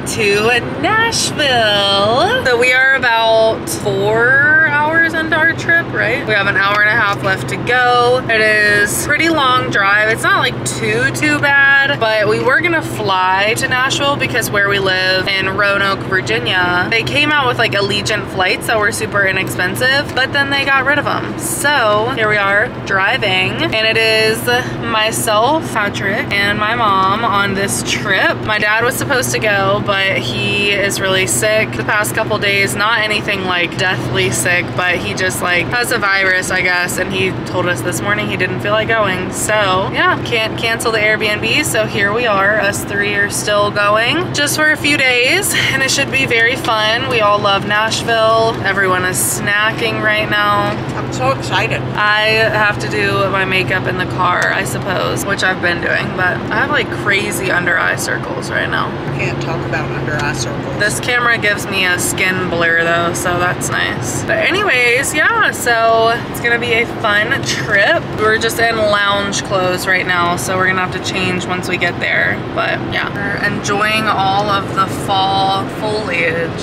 way to Nashville. So we are about 4 hours into our trip, right? We have an hour and a half left to go. It is a pretty long drive. It's not like too bad, but we were gonna fly to Nashville because where we live in Roanoke, Virginia, they came out with like Allegiant flights that were super inexpensive, but then they got rid of them. So here we are driving, and it is myself, Patrick, and my mom on this trip. My dad was supposed to go, but he is really sick the past couple days. Not anything like deathly sick, but he just like has a virus, I guess, and he told us this morning he didn't feel like going. So yeah, can't cancel the Airbnb, so here we are. Us three are still going just for a few days, and it should be very fun. We all love Nashville. Everyone is snacking right now. I'm so excited. I have to do my makeup in the car, I suppose, which I've been doing, but I have like crazy under eye circles right now. Can't talk about under eye circles. This camera gives me a skin blur though, so that's nice. But anyways, yeah, so it's gonna be a fun trip. We're just in lounge clothes right now, so we're gonna have to change once we get there. But yeah, we're enjoying all of the fall foliage.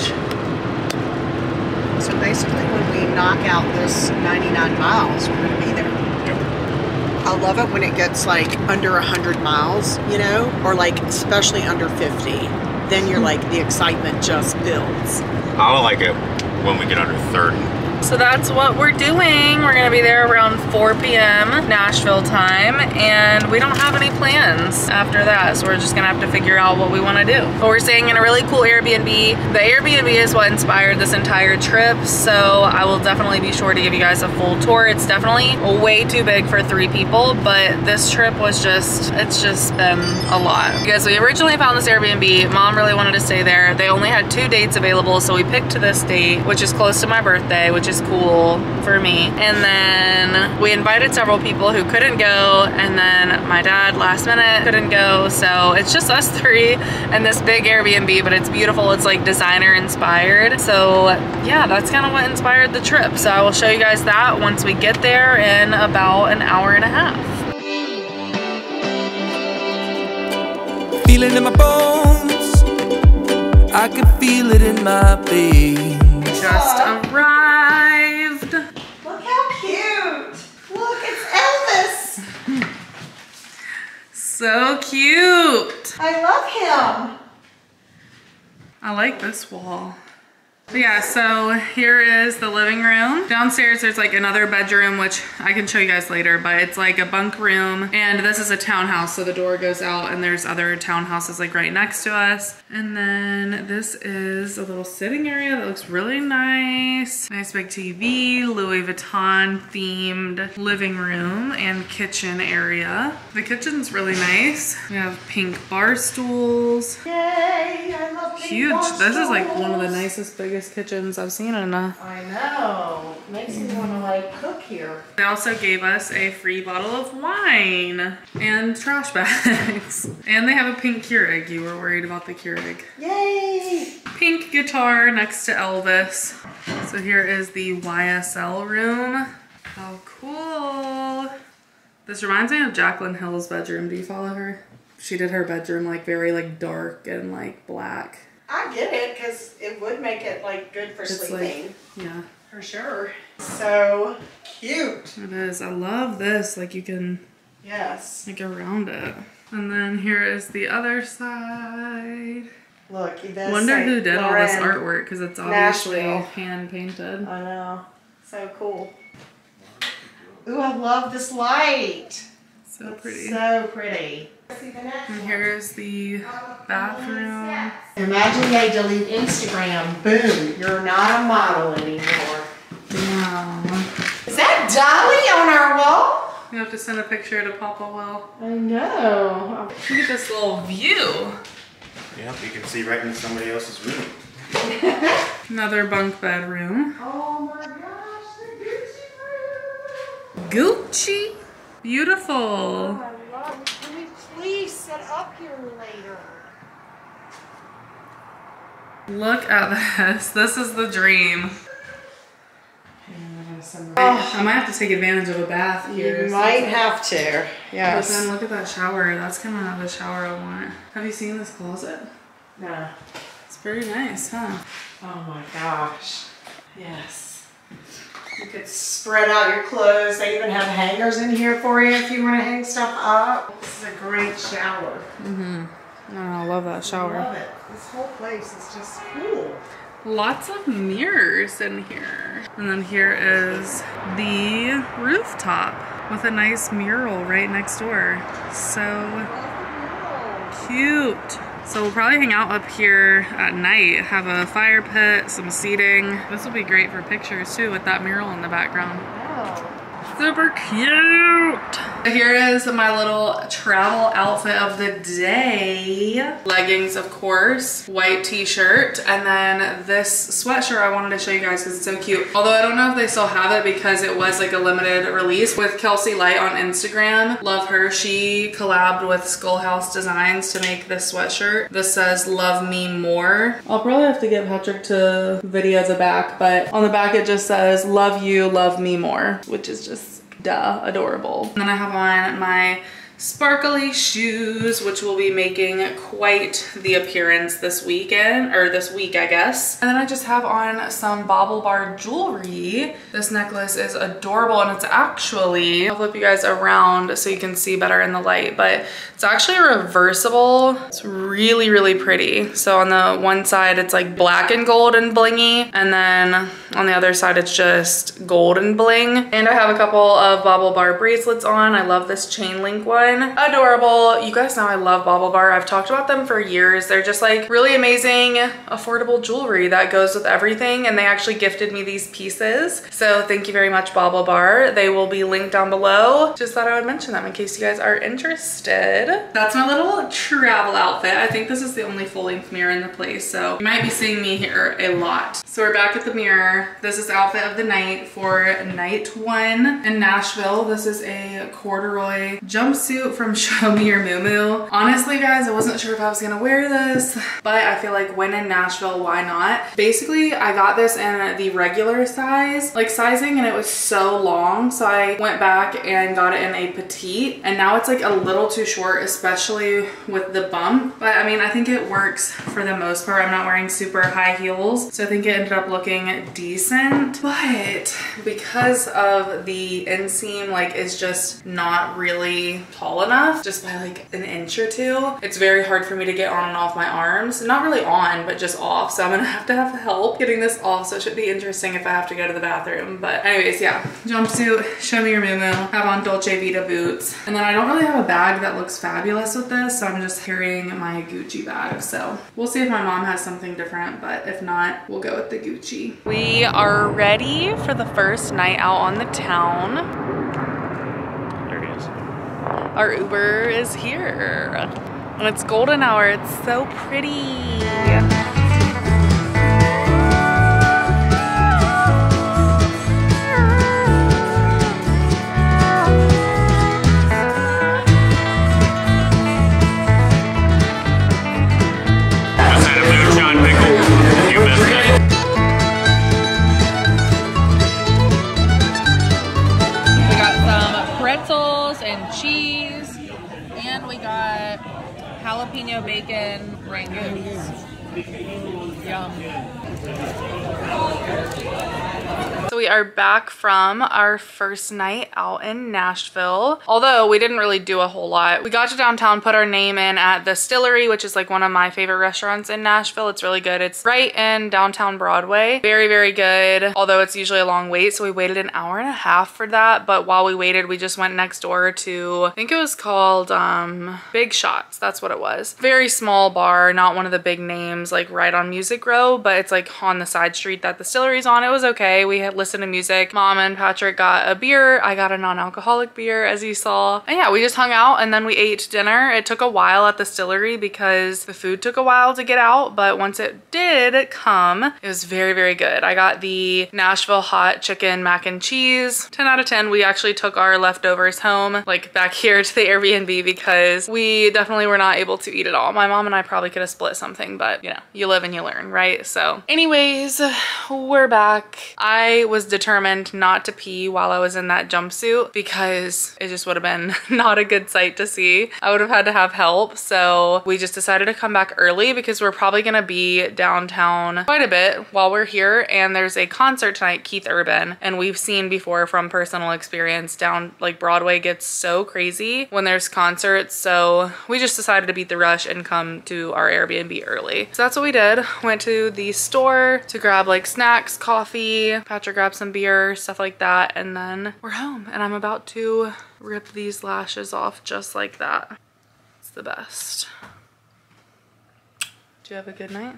So basically when we knock out this 99 miles, we're gonna be there. I love it when it gets like under 100 miles, you know, or like especially under 50. Then you're like, the excitement just builds. I don't like it when we get under 30. So that's what we're doing. We're gonna be there around 4 p.m. Nashville time, and we don't have any plans after that, so we're just gonna have to figure out what we wanna do. But we're staying in a really cool Airbnb. The Airbnb is what inspired this entire trip, so I will definitely be sure to give you guys a full tour. It's definitely way too big for 3 people, but this trip was just, it's just been a lot. Because we originally found this Airbnb, Mom really wanted to stay there. They only had 2 dates available, so we picked this date, which is close to my birthday, which is cool for me. And then we invited several people who couldn't go, and then my dad last minute couldn't go, so it's just us 3 and this big Airbnb, but it's beautiful. It's like designer inspired. So yeah, that's kind of what inspired the trip. So I will show you guys that once we get there in about an hour and a half. Feeling in my bones, I can feel it in my veins. Just arrived. Look how cute. Look, it's Elvis. So cute. I love him. I like this wall. But yeah, so here is the living room. Downstairs there's like another bedroom, which I can show you guys later, but it's like a bunk room, and this is a townhouse, so the door goes out and there's other townhouses like right next to us. And then this is a little sitting area that looks really nice. Nice big TV, Louis Vuitton themed living room and kitchen area. The kitchen's really nice. We have pink bar stools. Yay, I love pink huge bar stools. This is like one of the nicest, biggest kitchens I've seen in a... I know. Makes me want to like cook here. They also gave us a free bottle of wine and trash bags. And they have a pink Keurig. You were worried about the Keurig. Yay! Pink guitar next to Elvis. So here is the YSL room. How cool. This reminds me of Jaclyn Hill's bedroom. Do you follow her? She did her bedroom like very like dark and like black. I get it, because it would make it like good for it's sleeping. Like, yeah. For sure. So cute. It is. I love this. Like you can, yes, like around it. And then here is the other side. Look, you wonder who did all this artwork, because it's obviously hand painted. I know. So cool. Ooh, I love this light. So it's pretty. So pretty. And here's the bathroom. Imagine they delete Instagram. Boom. You're not a model anymore. No. Is that Dolly on our wall? You have to send a picture to Papa Will. I know. Look at this little view. Yeah, you can see right in somebody else's room. Another bunk bedroom. Oh my gosh, the Gucci room. Gucci. Beautiful. Oh, please set up here later. Look at this. This is the dream. Oh, I might have to take advantage of a bath here. You might have to, yes. But then look at that shower. That's kind of the shower I want. Have you seen this closet? No. It's very nice, huh? Oh my gosh. Yes. You could spread out your clothes. They even have hangers in here for you if you want to hang stuff up. This is a great shower. Mm-hmm. No, I love that shower. I love it. This whole place is just cool. Lots of mirrors in here. And then here is the rooftop with a nice mural right next door. So cute. So we'll probably hang out up here at night, have a fire pit, some seating. This will be great for pictures too with that mural in the background. Super cute. Here is my little travel outfit of the day. Leggings, of course, white t-shirt, and then this sweatshirt I wanted to show you guys because it's so cute. Although I don't know if they still have it because it was like a limited release with Kelsey Light on Instagram. Love her. She collabed with Skull House Designs to make this sweatshirt. This says "Love Me More." I'll probably have to get Patrick to video the back, but on the back it just says "Love you, love me more," which is just adorable. And then I have on my sparkly shoes, which will be making quite the appearance this weekend, or this week, I guess. And then I just have on some Baublebar jewelry. This necklace is adorable, and it's actually, I'll flip you guys around so you can see better in the light, but it's actually reversible. It's really, really pretty. So on the one side, it's like black and gold and blingy, and then on the other side, it's just gold and bling. And I have a couple of Baublebar bracelets on. I love this chain link one. Adorable. You guys know I love Baublebar. I've talked about them for years. They're just like really amazing, affordable jewelry that goes with everything, and they actually gifted me these pieces. So thank you very much, Baublebar. They will be linked down below. Just thought I would mention them in case you guys are interested. That's my little travel outfit. I think this is the only full-length mirror in the place, so you might be seeing me here a lot. So we're back at the mirror. This is outfit of the night for night one in Nashville. This is a corduroy jumpsuit from Show Me Your Mumu. Honestly, guys, I wasn't sure if I was gonna wear this, but I feel like when in Nashville, why not? Basically, I got this in the regular size, like sizing, and it was so long, so I went back and got it in a petite, and now it's like a little too short, especially with the bump. But I mean, I think it works for the most part. I'm not wearing super high heels, so I think it ended up looking decent, but because of the inseam, like, is just not really tall enough, just by like an inch or two, it's very hard for me to get on and off my arms. Not really on, but just off. So I'm gonna have to have help getting this off, so it should be interesting if I have to go to the bathroom. But anyways, yeah, jumpsuit, Show Me Your Mumu. Have on Dolce Vita boots, and then I don't really have a bag that looks fabulous with this, so I'm just carrying my Gucci bag. So we'll see if my mom has something different, but if not, we'll go with the Gucci. We are ready for the first night out on the town. Our Uber is here, and it's golden hour. It's so pretty. We got some pretzels and cheese. And we got jalapeno bacon rangoons. Yum. So we are back from our first night out in Nashville. Although we didn't really do a whole lot. We got to downtown, put our name in at The Stillery, which is like one of my favorite restaurants in Nashville. It's really good. It's right in downtown Broadway. Very, very good. Although it's usually a long wait. So we waited an hour and a half for that. But while we waited, we just went next door to, I think it was called Big Shots. That's what it was. Very small bar. Not one of the big names, like right on Music Row, but it's like on the side street that The Stillery's on. It was okay. We had listened to music. Mom and Patrick got a beer. I got a non-alcoholic beer, as you saw. And yeah, we just hung out, and then we ate dinner. It took a while at The Stillery because the food took a while to get out, but once it did come, it was very, very good. I got the Nashville hot chicken mac and cheese. 10 out of 10. We actually took our leftovers home, like back here to the Airbnb, because we definitely were not able to eat it all. My mom and I probably could have split something, but you know, you live and you learn, right? So anyways, we're back. I I was determined not to pee while I was in that jumpsuit because it just would have been not a good sight to see. I would have had to have help. So we just decided to come back early because we're probably gonna be downtown quite a bit while we're here. And there's a concert tonight, Keith Urban. And we've seen before from personal experience down like Broadway gets so crazy when there's concerts. So we just decided to beat the rush and come to our Airbnb early. So that's what we did. Went to the store to grab like snacks, coffee, Patrick grabbed some beer, stuff like that. And then we're home and I'm about to rip these lashes off just like that. It's the best. Did you have a good night?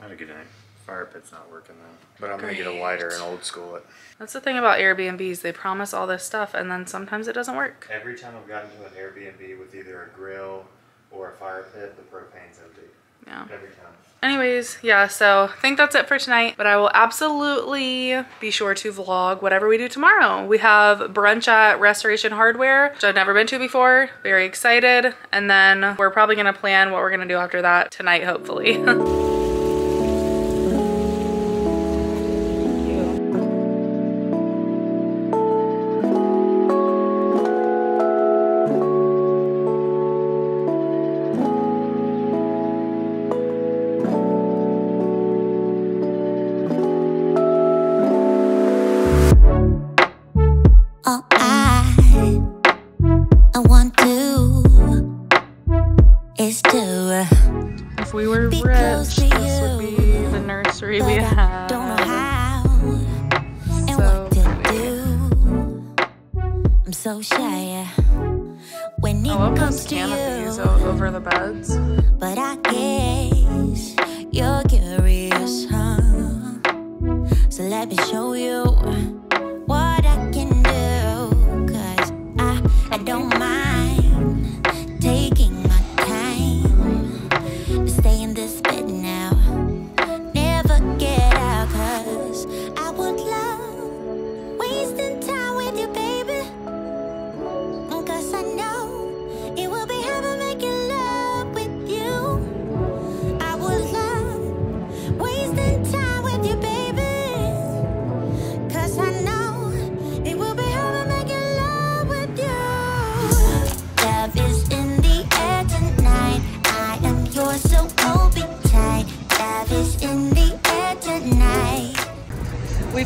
I had a good night. Fire pit's not working though. But I'm gonna get a lighter and old school it. That's the thing about Airbnbs. They promise all this stuff and then sometimes it doesn't work. Every time I've gotten to an Airbnb with either a grill or a fire pit, the propane's empty. Yeah. Every time. Anyways, yeah, so I think that's it for tonight, but I will absolutely be sure to vlog whatever we do tomorrow. We have brunch at Restoration Hardware, which I've never been to before. Very excited. And then we're probably gonna plan what we're gonna do after that tonight, hopefully.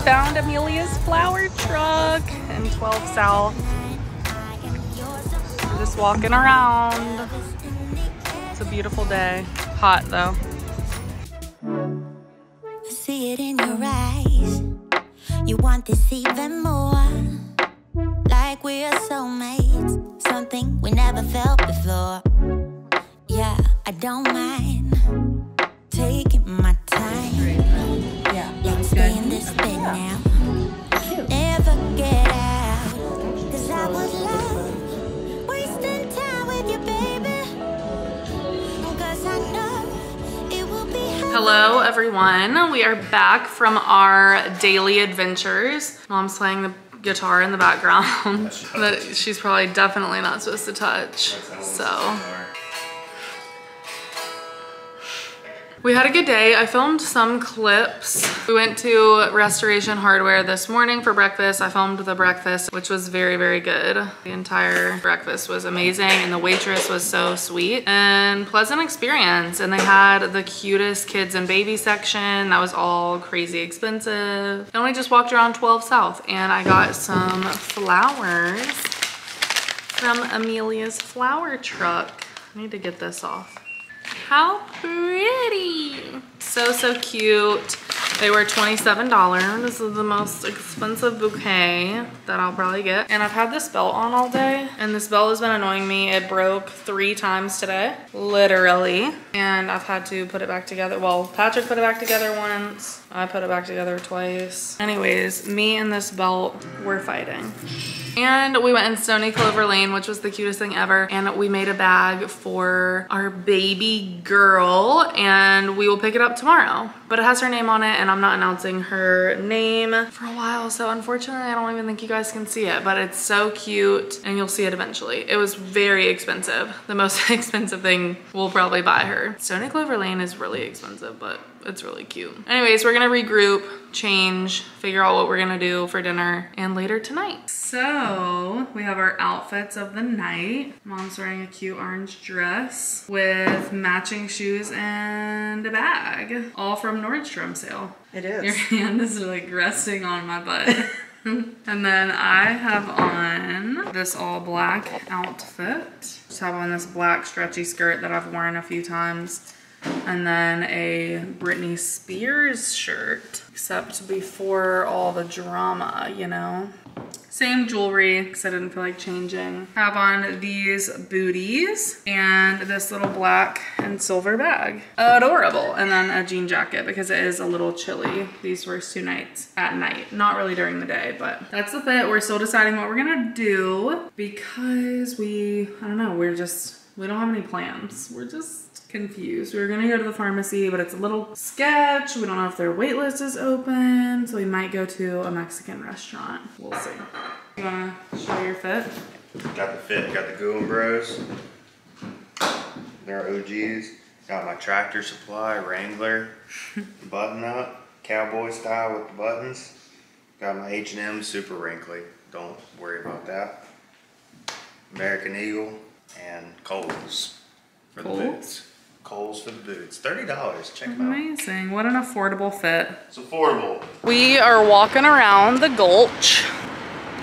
Found Amelia's flower truck in 12 South. We're just walking around. It's a beautiful day. Hot though. See it in your eyes. You want to see them more. Like we are soulmates. Something we never felt before. Yeah, I don't mind taking my time. Yeah. Let's stay in this bed now. Never get out. Cause I would love wasting time with you, baby. Cause I know it will be. Hello, everyone. We are back from our daily adventures. Mom's playing the guitar in the background that she's probably definitely not supposed to touch. So. We had a good day. I filmed some clips. We went to Restoration Hardware this morning for breakfast. I filmed the breakfast, which was very, very good. The entire breakfast was amazing and the waitress was so sweet and pleasant experience. And they had the cutest kids and baby section. That was all crazy expensive. And we just walked around 12 South and I got some flowers from Amelia's flower truck. I need to get this off. How pretty. So, so cute. They were $27. This is the most expensive bouquet that I'll probably get. And I've had this belt on all day and this belt has been annoying me. It broke 3 times today, literally. And I've had to put it back together. Well, Patrick put it back together once. I put it back together twice. Anyways, me and this belt were fighting. And we went in Stoney Clover Lane, which was the cutest thing ever. And we made a bag for our baby girl and we will pick it up tomorrow. But it has her name on it and I'm not announcing her name for a while. So unfortunately, I don't even think you guys can see it, but it's so cute and you'll see it eventually. It was very expensive. The most expensive thing we'll probably buy her. Stoney Clover Lane is really expensive, but It's really cute. Anyways, we're gonna regroup, change, figure out what we're gonna do for dinner and later tonight. So we have our outfits of the night. Mom's wearing a cute orange dress with matching shoes and a bag, all from Nordstrom sale. It is. Your hand is like resting on my butt. And then I have on this all black outfit. Just have on this black stretchy skirt that I've worn a few times. And then a Britney Spears shirt, except before all the drama, you know? Same jewelry, because I didn't feel like changing. Have on these booties and this little black and silver bag. Adorable. And then a jean jacket because it is a little chilly these first two nights at night. Not really during the day, but that's the fit. We're still deciding what we're gonna do because we don't have any plans. We're just confused. We were gonna go to the pharmacy, but it's a little sketch. We don't know if their wait list is open, so we might go to a Mexican restaurant. We'll see. You wanna show your fit? Got the fit, got the Goon Bros. They're OGs. Got my Tractor Supply, Wrangler, button up, cowboy style with the buttons. Got my H&M, super wrinkly. Don't worry about that. American Eagle. And Coles for the boots. Coles for the boots. $30. Check them out. Amazing. What an affordable fit. It's affordable. We are walking around the Gulch.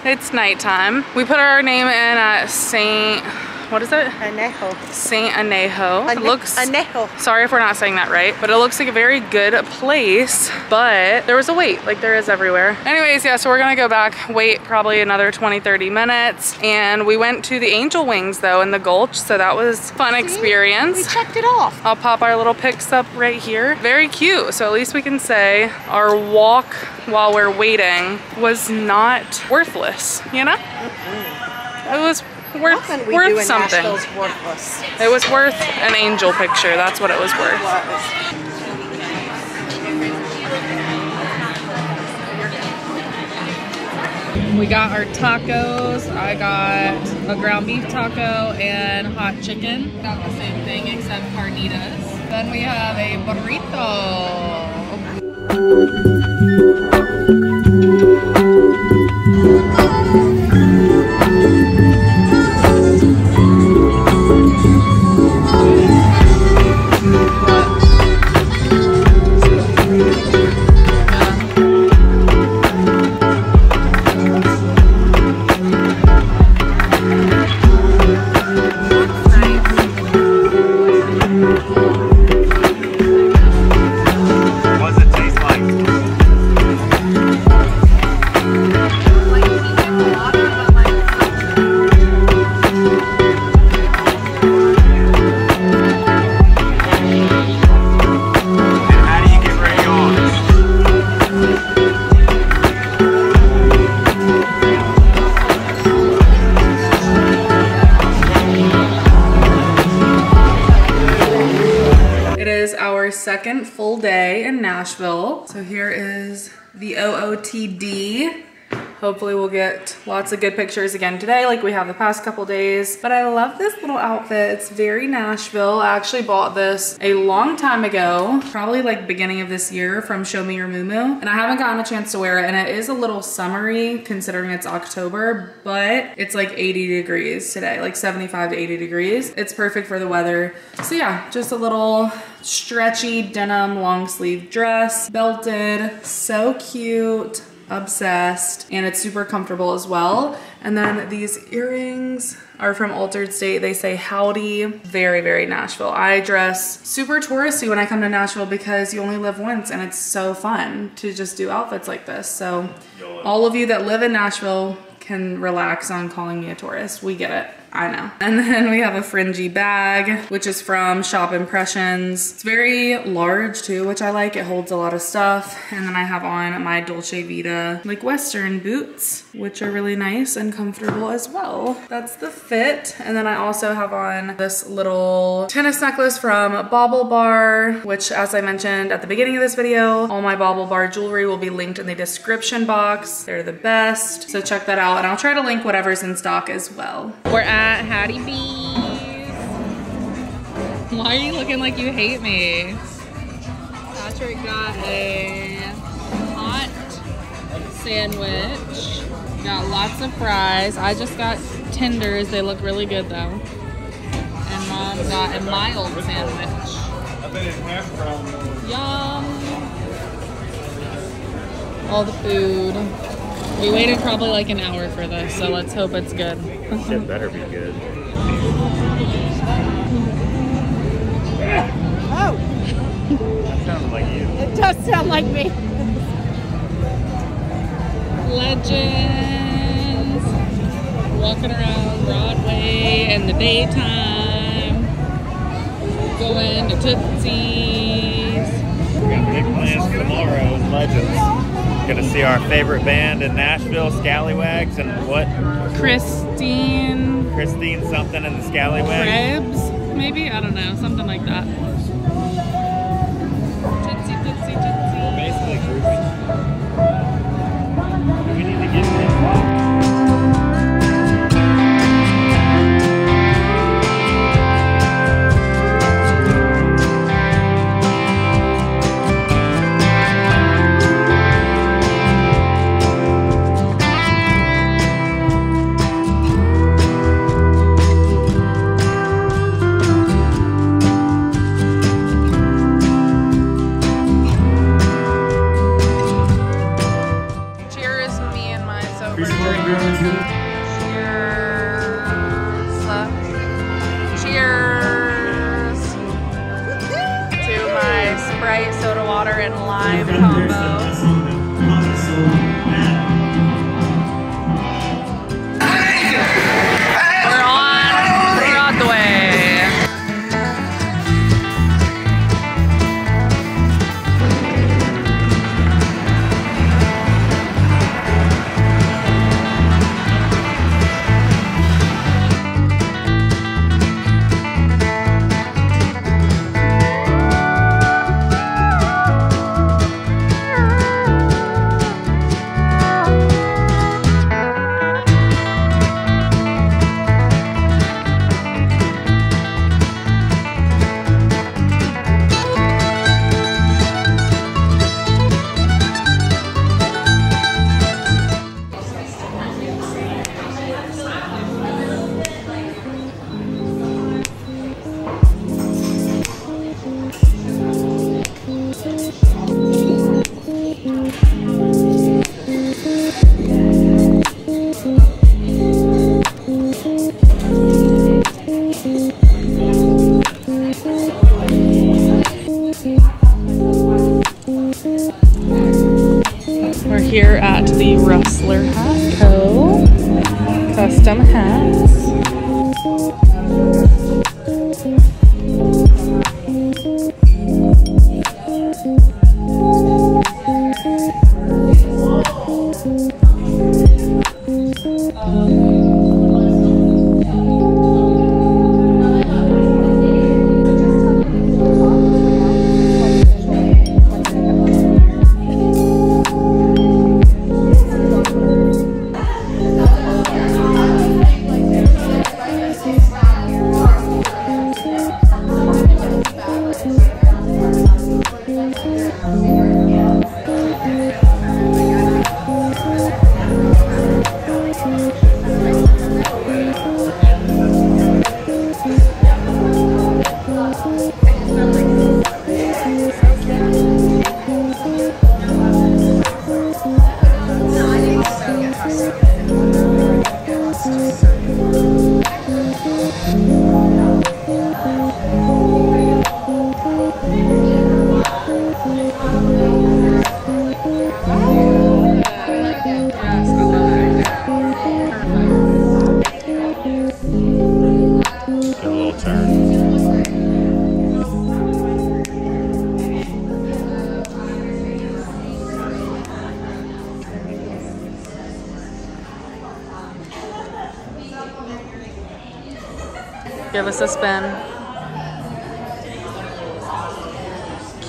It's nighttime. We put our name in at Saint. What is it? Anejo. Saint Anejo. It looks Anejo. Sorry if we're not saying that right, but it looks like a very good place, but there was a wait, like there is everywhere. Anyways, yeah, so we're gonna go back, wait probably another 20-30 minutes, and we went to the Angel Wings though in the Gulch, so that was a fun experience. We checked it off. I'll pop our little pics up right here. Very cute, so at least we can say our walk while we're waiting was not worthless, you know? It was worth something. It was worth an angel picture. That's what it was worth. We got our tacos. I got a ground beef taco and hot chicken. Got the same thing except carnitas. Then we have a burrito. Second full day in Nashville. So here is the OOTD. Hopefully we'll get lots of good pictures again today like we have the past couple days. But I love this little outfit. It's very Nashville. I actually bought this a long time ago, probably like beginning of this year from Show Me Your Mumu. And I haven't gotten a chance to wear it. And it is a little summery considering it's October, but it's like 80 degrees today, like 75 to 80 degrees. It's perfect for the weather. So yeah, just a little stretchy denim long sleeve dress, belted, so cute. Obsessed, and it's super comfortable as well. And then these earrings are from Altered State. They say howdy. Very, very Nashville. I dress super touristy when I come to Nashville because you only live once and it's so fun to just do outfits like this. So all of you that live in Nashville can relax on calling me a tourist. We get it. I know. And then we have a fringy bag, which is from Shop Impressions. It's very large too, which I like. It holds a lot of stuff. And then I have on my Dolce Vita like Western boots, which are really nice and comfortable as well. That's the fit. And then I also have on this little tennis necklace from Baublebar, which as I mentioned at the beginning of this video, all my Baublebar jewelry will be linked in the description box. They're the best. So check that out. And I'll try to link whatever's in stock as well. We're at Hattie B's. Why are you looking like you hate me? That's sister got a hot sandwich. Got lots of fries. I just got tenders. They look really good though. And mom got a mild sandwich. I bet it's half brown. Yum. All the food. We waited probably like an hour for this, so let's hope it's good. It better be good. Oh! That sounded like you. It does sound like me. Legends. Walking around Broadway in the daytime. Going to Tootsie's. We got big plans tomorrow in Legends. Gonna see our favorite band in Nashville, Scallywags, and what? Christine something in the Scallywags. Cribs. Maybe? I don't know. Something like that. Tootsie, tootsie, tootsie. We're basically grouping. Do we need to get this? We're here at the Rustler Hat Co. Custom hats. Give us a spin.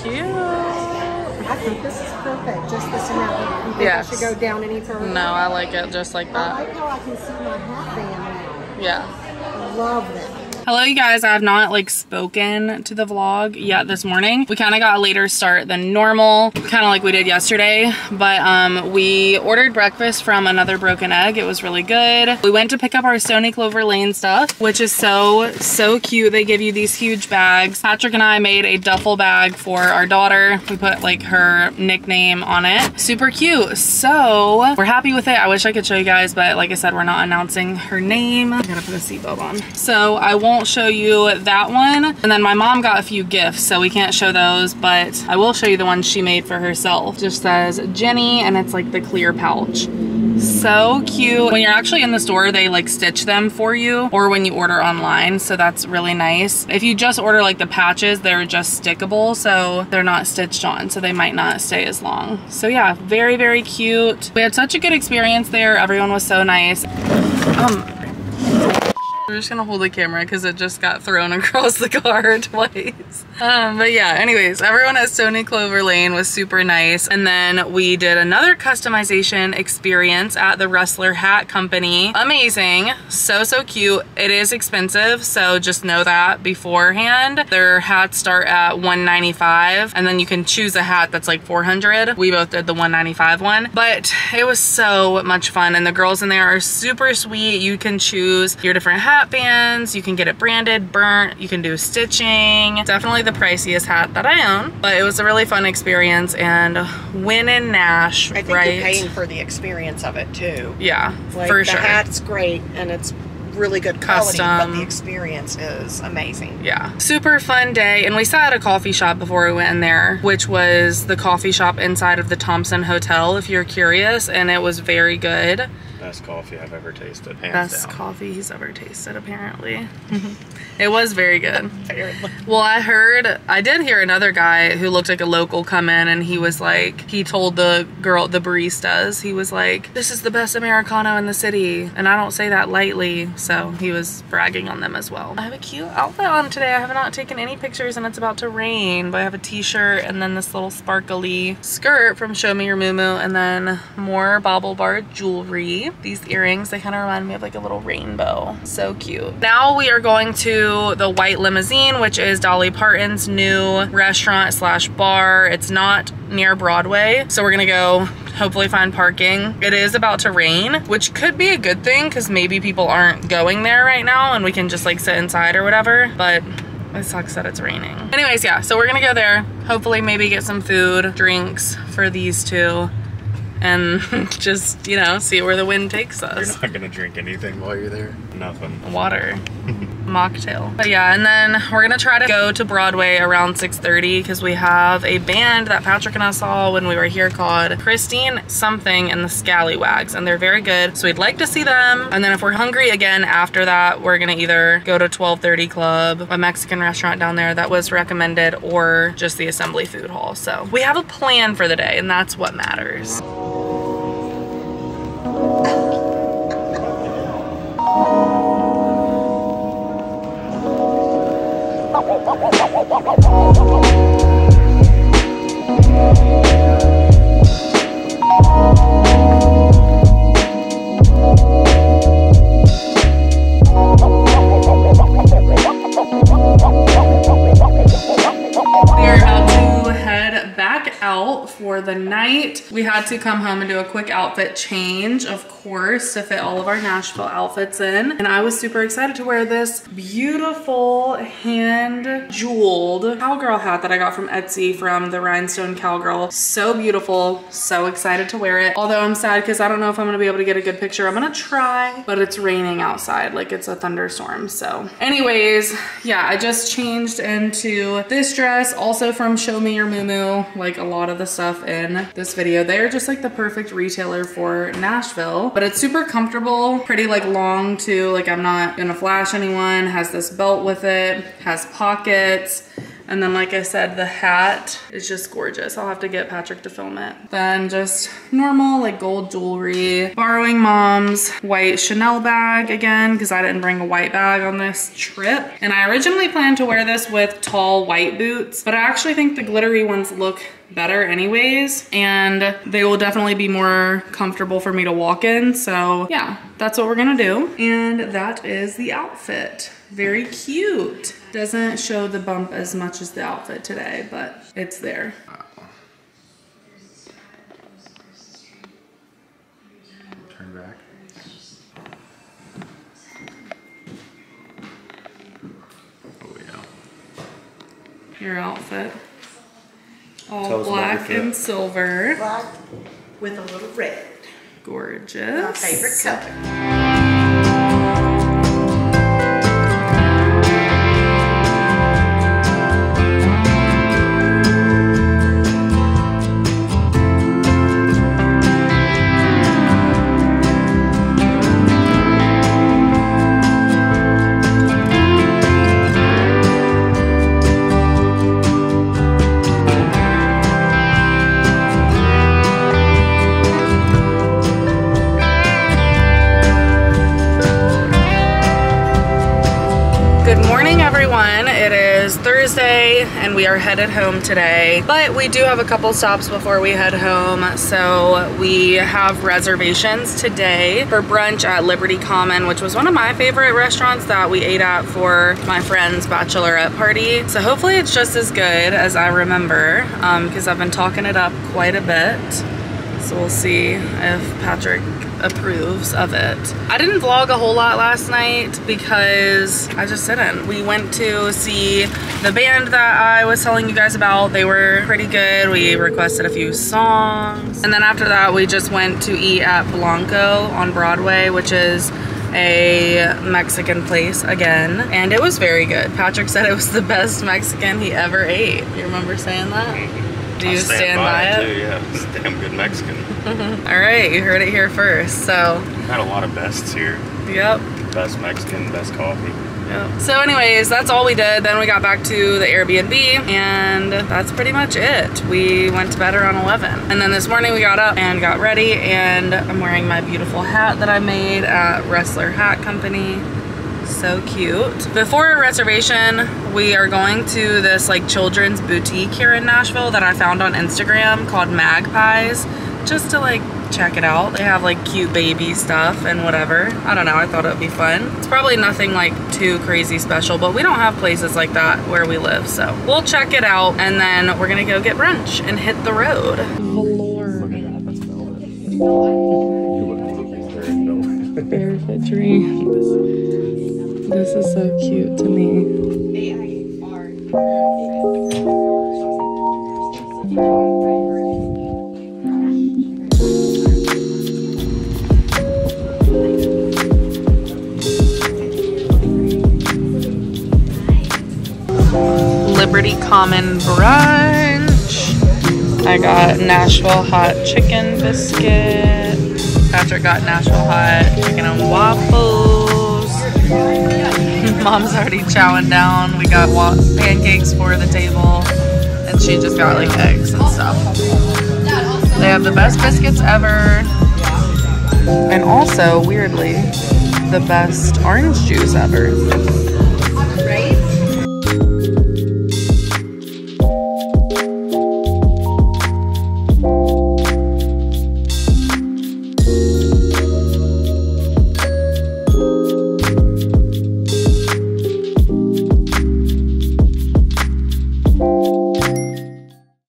Cute. I think this is perfect. Just this amount. You think yes. It should go down any further? No, I like it just like that. I like how I can see my hat band now. Yeah. I love that. Hello you guys, I have not like spoken to the vlog yet this morning. We kind of got a later start than normal, kind of like we did yesterday, but we ordered breakfast from Another Broken Egg. It was really good. We went to pick up our Stoney Clover Lane stuff, which is so cute. They give you these huge bags. Patrick and I made a duffel bag for our daughter. We put like her nickname on it. Super cute. So we're happy with it. I wish I could show you guys, but like I said, we're not announcing her name. I gotta put a seatbelt on. So I won't show you that one. And then my mom got a few gifts, so we can't show those, but I will show you the one she made for herself. It just says Jenny, and it's like the clear pouch. So cute. When you're actually in the store, they like stitch them for you, or when you order online, so that's really nice. If you just order like the patches, they're just stickable, so they're not stitched on, so they might not stay as long. So yeah, very, very cute. We had such a good experience there. Everyone was so nice. I'm just gonna hold the camera because it just got thrown across the car twice. But yeah, anyways, everyone at Stoney Clover Lane was super nice. And then we did another customization experience at the Rustler Hat Company. Amazing. So cute. It is expensive, so just know that beforehand. Their hats start at $195, and then you can choose a hat that's like $400. We both did the $195 one, but it was so much fun. And the girls in there are super sweet. You can choose your different hats, bands, you can get it branded, burnt, you can do stitching. Definitely the priciest hat that I own, but it was a really fun experience. And when in Nash, I think right? You're paying for the experience of it too. Yeah, like, for sure. The hat's great and it's really good quality, custom, but the experience is amazing. Yeah, super fun day. And we sat at a coffee shop before we went in there, which was the coffee shop inside of the Thompson Hotel, if you're curious, and it was very good. Best coffee I've ever tasted, hands down. Best coffee he's ever tasted, apparently. It was very good. Well, I did hear another guy who looked like a local come in, and he was like, he told the girl, the baristas, he was like, this is the best Americano in the city. And I don't say that lightly, so he was bragging on them as well. I have a cute outfit on today. I have not taken any pictures and it's about to rain, but I have a t-shirt and then this little sparkly skirt from Show Me Your Mumu, and then more Baublebar jewelry. These earrings, they kind of remind me of like a little rainbow. So cute. Now we are going to the White Limousine, which is Dolly Parton's new restaurant slash bar. It's not near Broadway, so we're gonna go hopefully find parking. It is about to rain, which could be a good thing because maybe people aren't going there right now and we can just like sit inside or whatever, but it sucks that it's raining. Anyways, yeah, so we're gonna go there, hopefully maybe get some food, drinks for these two, and just, you know, see where the wind takes us. You're not gonna drink anything while you're there? Nothing. Water. Mocktail. But yeah, and then we're gonna try to go to Broadway around 6:30 because we have a band that Patrick and I saw when we were here called Christine something and the Scallywags, and they're very good, so we'd like to see them. And then if we're hungry again after that, we're gonna either go to 12:30 Club, a Mexican restaurant down there that was recommended, or just the Assembly Food Hall. So we have a plan for the day, and that's what matters. The night. We had to come home and do a quick outfit change, of course, to fit all of our Nashville outfits in. And I was super excited to wear this beautiful hand jeweled cowgirl hat that I got from Etsy from the Rhinestone Cowgirl. So beautiful. So excited to wear it. Although I'm sad because I don't know if I'm going to be able to get a good picture. I'm going to try, but it's raining outside. Like, it's a thunderstorm. So anyways, yeah, I just changed into this dress also from Show Me Your Mumu, like a lot of the stuff in this video. They are just like the perfect retailer for Nashville, but it's super comfortable, pretty like long too. Like, I'm not gonna flash anyone. Has this belt with it, has pockets. And then, like I said, the hat is just gorgeous. I'll have to get Patrick to film it. Then just normal like gold jewelry, borrowing mom's white Chanel bag again, because I didn't bring a white bag on this trip. And I originally planned to wear this with tall white boots, but I actually think the glittery ones look better anyways, and they will definitely be more comfortable for me to walk in. So yeah, that's what we're gonna do. And that is the outfit. Very cute. Doesn't show the bump as much as the outfit today, but it's there. Turn back. Oh yeah. Your outfit. All black and silver. Black with a little red. Gorgeous. My favorite color. And we are headed home today, but we do have a couple stops before we head home. So we have reservations today for brunch at Liberty Common, which was one of my favorite restaurants that we ate at for my friend's bachelorette party. So hopefully it's just as good as I remember, because I've been talking it up quite a bit. So we'll see if Patrick approves of it. I didn't vlog a whole lot last night because I just didn't. We went to see the band that I was telling you guys about. They were pretty good. We requested a few songs. And then after that, we just went to eat at Blanco on Broadway, which is a Mexican place again. And it was very good. Patrick said it was the best Mexican he ever ate. You remember saying that? Do you stand by it? Too, yeah, it's damn good Mexican. All right, you heard it here first. So had a lot of bests here. Yep. Best Mexican, best coffee. Yep. So anyways, that's all we did. Then we got back to the Airbnb and that's pretty much it. We went to bed around 11. And then this morning we got up and got ready, and I'm wearing my beautiful hat that I made at Rustler Hat Company. So cute. Before our reservation, we are going to this like children's boutique here in Nashville that I found on Instagram called Magpies, just to like check it out. They have like cute baby stuff and whatever. I don't know, I thought it would be fun. It's probably nothing like too crazy special, but we don't have places like that where we live, so we'll check it out and then we're gonna go get brunch and hit the road. Barefoot tree. This is so cute to me. Liberty Common brunch. I got Nashville hot chicken biscuit. Patrick got Nashville hot chicken and waffles. Mom's already chowing down. We got pancakes for the table, and she just got like eggs and stuff. They have the best biscuits ever, and also weirdly the best orange juice ever.